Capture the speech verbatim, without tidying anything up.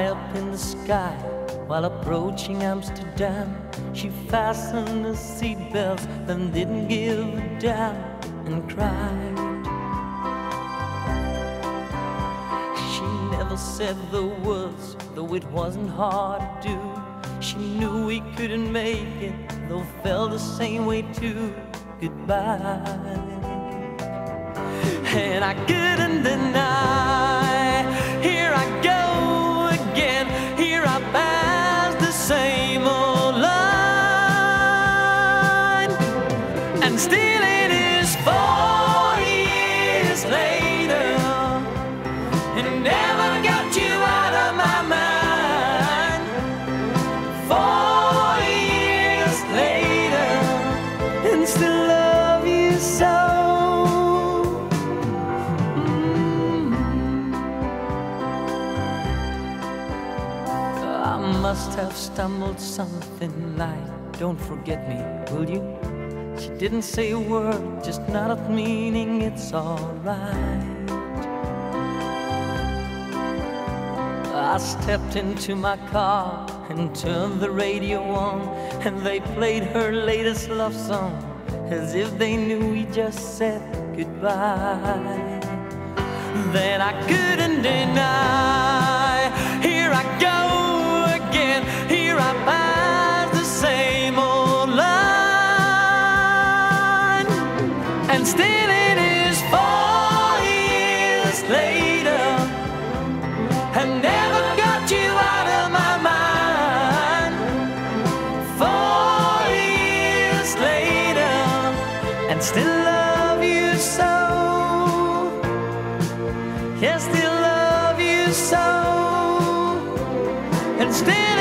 high up in the sky. While approaching Amsterdam, she fastened her seatbelts, then didn't give a damn and cried. She never said the words, though it wasn't hard to do. She knew we couldn't make it, though felt the same way too. Goodbye. And I couldn't deny, here I go again, here I pass the same old line. And still it is four years later, and never got you out of my mind. Four years later, and still love you so. I must have stumbled something like, "Don't forget me, will you?" She didn't say a word, just nodded, meaning it's alright. I stepped into my car and turned the radio on, and they played her latest love song, as if they knew we just said goodbye. Then I couldn't deny, here I go. And still it is four years later, and never got you out of my mind. Four years later, and still love you so. Yes, still love you so. And still